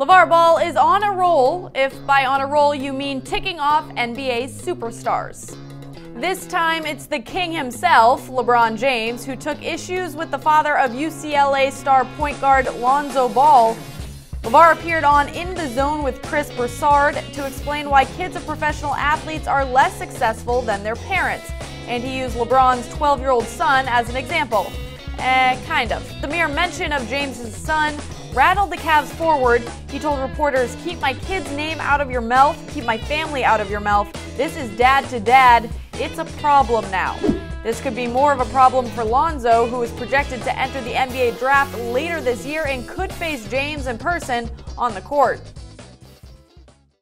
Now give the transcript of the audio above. LaVar Ball is on a roll, if by on a roll you mean ticking off NBA superstars. This time it's the king himself, LeBron James, who took issues with the father of UCLA star point guard Lonzo Ball. LaVar appeared on In the Zone with Chris Broussard to explain why kids of professional athletes are less successful than their parents, and he used LeBron's 12-year-old son as an example. Kind of. The mere mention of James' son rattled the Cavs forward. He told reporters, "Keep my kid's name out of your mouth, keep my family out of your mouth. This is dad to dad. It's a problem now." This could be more of a problem for Lonzo, who is projected to enter the NBA draft later this year and could face James in person on the court.